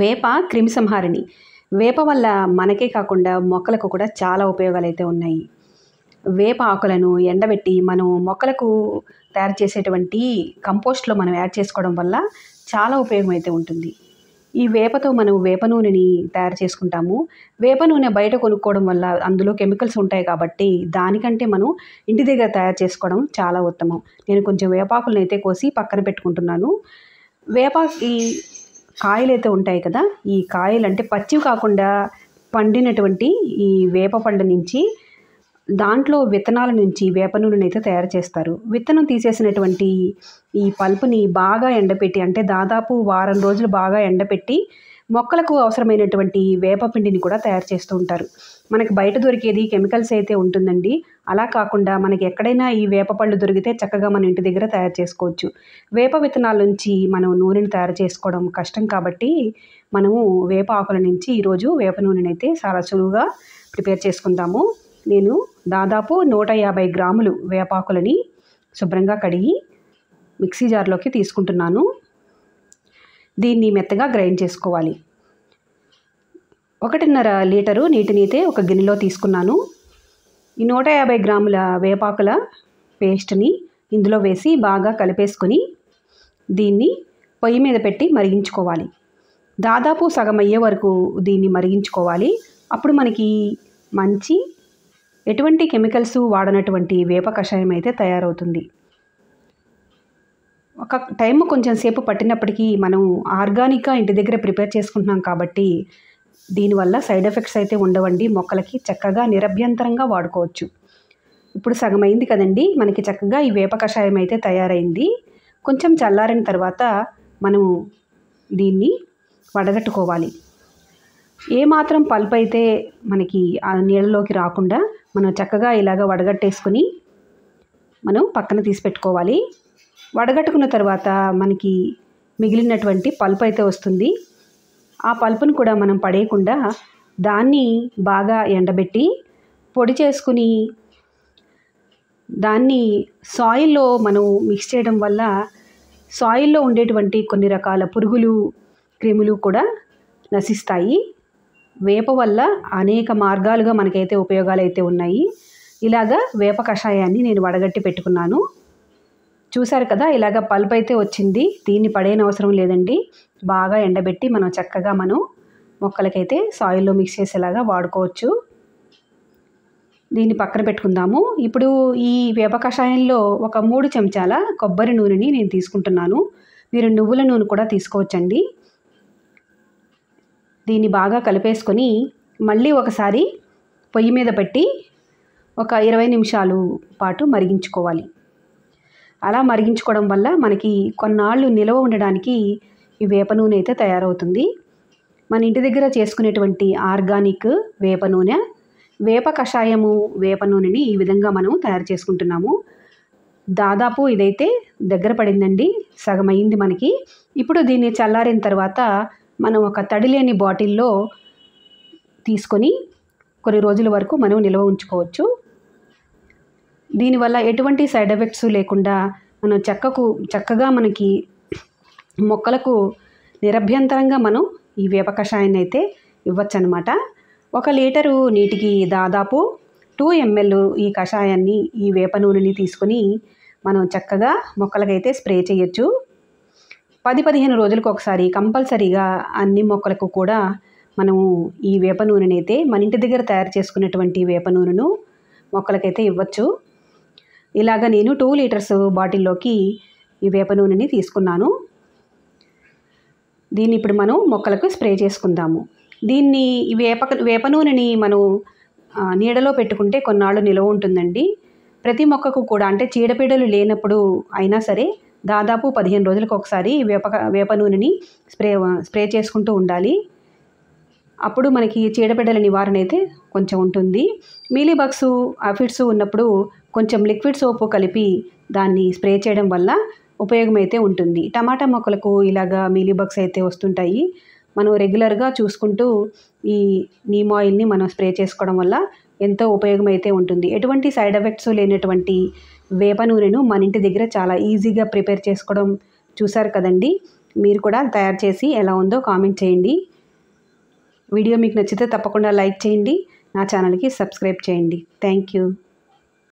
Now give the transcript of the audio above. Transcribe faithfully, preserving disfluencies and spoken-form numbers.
వేప క్రిమిసంహారిణి. వేప వల్ల మనకే కాకుండా మొక్కలకు కూడా చాలా ఉపయోగాలు అయితే ఉన్నాయి. వేప ఆకులను ఎండబెట్టి మనం మొక్కలకు తయారు చేసేటువంటి కంపోస్ట్లో మనం యాడ్ చేసుకోవడం వల్ల చాలా ఉపయోగం అయితే ఉంటుంది. ఈ వేపతో మనం వేప నూనెని తయారు చేసుకుంటాము. వేప నూనె బయట కొనుక్కోవడం వల్ల అందులో కెమికల్స్ ఉంటాయి కాబట్టి దానికంటే మనం ఇంటి దగ్గర తయారు చేసుకోవడం చాలా ఉత్తమం. నేను కొంచెం వేపాకులను అయితే కోసి పక్కన పెట్టుకుంటున్నాను. వేప ఈ కాయలు అయితే ఉంటాయి కదా, ఈ కాయలు అంటే పచ్చివి కాకుండా పండినటువంటి ఈ వేప పండు నుంచి దాంట్లో విత్తనాల నుంచి వేప నూనెను అయితే తయారు చేస్తారు. విత్తనం తీసేసినటువంటి ఈ పల్పుని బాగా ఎండపెట్టి, అంటే దాదాపు వారం రోజులు బాగా ఎండపెట్టి మొక్కలకు అవసరమైనటువంటి వేప పిండిని కూడా తయారు చేస్తూ ఉంటారు. మనకి బయట దొరికేది కెమికల్స్ అయితే ఉంటుందండి. అలా కాకుండా మనకి ఎక్కడైనా ఈ వేప పళ్ళు దొరికితే చక్కగా మన ఇంటి దగ్గర తయారు చేసుకోవచ్చు. వేప విత్తనాల నుంచి మనం నూనెను తయారు చేసుకోవడం కష్టం కాబట్టి మనము వేప ఆకుల నుంచి ఈరోజు వేప నూనెను అయితే చాలా సులువుగా ప్రిపేర్ చేసుకుందాము. నేను దాదాపు నూట యాభై గ్రాములు వేపాకులని శుభ్రంగా కడిగి మిక్సీ జార్లోకి తీసుకుంటున్నాను. దీన్ని మెత్తగా గ్రైండ్ చేసుకోవాలి. ఒకటిన్నర లీటరు నీటిని అయితే ఒక గిన్నెలో తీసుకున్నాను. ఈ నూట యాభై గ్రాముల వేపాకుల పేస్ట్ని ఇందులో వేసి బాగా కలిపేసుకొని దీన్ని పొయ్యి మీద పెట్టి మరిగించుకోవాలి. దాదాపు సగం అయ్యే వరకు దీన్ని మరిగించుకోవాలి. అప్పుడు మనకి మంచి ఎటువంటి కెమికల్స్ వాడనటువంటి వేప కషాయం అయితే తయారవుతుంది. ఒక టైం కొంచెం సేపు పట్టినప్పటికీ మనం ఆర్గానిక్గా ఇంటి దగ్గర ప్రిపేర్ చేసుకుంటున్నాం కాబట్టి దీనివల్ల సైడ్ ఎఫెక్ట్స్ అయితే ఉండవండి. మొక్కలకి చక్కగా నిరభ్యంతరంగా వాడుకోవచ్చు. ఇప్పుడు సగం అయింది కదండి, మనకి చక్కగా ఈ వేప కషాయం అయితే తయారైంది. కొంచెం చల్లారిన తర్వాత మనము దీన్ని వడగట్టుకోవాలి. ఏమాత్రం పల్ప్ అయితే మనకి ఆ నీళ్ళలోకి రాకుండా మనం చక్కగా ఇలాగ వడగట్టేసుకొని మనం పక్కన తీసి పెట్టుకోవాలి. వడగట్టుకున్న తర్వాత మనకి మిగిలినటువంటి పల్ప్ అయితే వస్తుంది. ఆ పల్పును కూడా మనం పడేయకుండా దాన్ని బాగా ఎండబెట్టి పొడి చేసుకుని దాన్ని సాయిల్లో మనం మిక్స్ చేయడం వల్ల సాయిల్లో ఉండేటువంటి కొన్ని రకాల పురుగులు, క్రిములు కూడా నశిస్తాయి. వేప వల్ల అనేక మార్గాలుగా మనకైతే ఉపయోగాలు అయితే ఉన్నాయి. ఇలాగ వేప కషాయాన్ని నేను వడగట్టి పెట్టుకున్నాను. చూశారు కదా, ఇలాగ పల్ప్ అయితే వచ్చింది. దీన్ని పడేయని అవసరం లేదండి. బాగా ఎండబెట్టి మనం చక్కగా మనం మొక్కలకైతే సాయిల్లో మిక్స్ చేసేలాగా వాడుకోవచ్చు. దీన్ని పక్కన పెట్టుకుందాము. ఇప్పుడు ఈ వేప కషాయంలో ఒక మూడు చెంచాల కొబ్బరి నూనెని నేను తీసుకుంటున్నాను. మీరు నువ్వుల నూనె కూడా తీసుకోవచ్చండి. దీన్ని బాగా కలిపేసుకొని మళ్ళీ ఒకసారి పొయ్యి మీద పెట్టి ఒక ఇరవై నిమిషాలు పాటు మరిగించుకోవాలి. అలా మరిగించుకోవడం వల్ల మనకి కొన్నాళ్ళు నిలవ ఉండడానికి ఈ వేప నూనె అయితే తయారవుతుంది. మన ఇంటి దగ్గర చేసుకునేటువంటి ఆర్గానిక్ వేప నూనె, వేప కషాయము, వేప నూనెని ఈ విధంగా మనం తయారు చేసుకుంటున్నాము. దాదాపు ఇదైతే దగ్గర పడిందండి, సగం అయింది మనకి. ఇప్పుడు దీన్ని చల్లారిన తర్వాత మనం ఒక తడి లేని బాటిల్లో తీసుకొని కొన్ని రోజుల వరకు మనం నిల్వ ఉంచుకోవచ్చు. దీనివల్ల ఎటువంటి సైడ్ ఎఫెక్ట్స్ లేకుండా మనం చెక్కకు చక్కగా మనకి మొక్కలకు నిరభ్యంతరంగా మనం ఈ వేప కషాయాన్ని అయితే ఇవ్వచ్చు అనమాట. ఒక లీటరు నీటికి దాదాపు టూ ఎంఎల్ ఈ కషాయాన్ని, ఈ వేప నూనెని తీసుకొని మనం చక్కగా మొక్కలకైతే స్ప్రే చేయొచ్చు. పది పదిహేను రోజులకు ఒకసారి కంపల్సరీగా అన్ని మొక్కలకు కూడా మనము ఈ వేప నూనెనైతే మన ఇంటి దగ్గర తయారు చేసుకునేటువంటి వేప నూనెను మొక్కలకైతే ఇవ్వచ్చు. ఇలాగ నేను టూ లీటర్స్ బాటిల్లోకి ఈ వేప నూనెని తీసుకున్నాను. దీన్ని ఇప్పుడు మనం మొక్కలకు స్ప్రే చేసుకుందాము. దీన్ని ఈ వేప వేప నూనెని మనం నీడలో పెట్టుకుంటే కొన్నాళ్ళు నిలవ ఉంటుందండి. ప్రతి మొక్కకు కూడా, అంటే చీడపీడలు లేనప్పుడు అయినా సరే దాదాపు పదిహేను రోజులకు ఒకసారి వేప వేప నూనెని స్ప్రే స్ప్రే చేసుకుంటూ ఉండాలి. అప్పుడు మనకి చీడపీడల నివారణ అయితే కొంచెం ఉంటుంది. మీలీబగ్స్, ఆఫిడ్స్ ఉన్నప్పుడు కొంచెం లిక్విడ్ సోపు కలిపి దాన్ని స్ప్రే చేయడం వల్ల ఉపయోగం అయితే ఉంటుంది. టమాటా మొక్కలకు ఇలాగా మీలీబగ్స్ అయితే వస్తుంటాయి. మనం రెగ్యులర్గా చూసుకుంటూ ఈ నీమ్ ఆయిల్ని మనం స్ప్రే చేసుకోవడం వల్ల ఎంతో ఉపయోగం అయితే ఉంటుంది. ఎటువంటి సైడ్ ఎఫెక్ట్స్ లేనటువంటి వేప నూనెను మన ఇంటి దగ్గర చాలా ఈజీగా ప్రిపేర్ చేసుకోవడం చూసారు కదండి. మీరు కూడా తయారు చేసి ఎలా ఉందో కామెంట్ చేయండి। వీడియో మీకు నచ్చితే తప్పకుండా లైక్ చేయండి। నా ఛానల్ కి సబ్స్క్రైబ్ చేయండి। థాంక్యూ।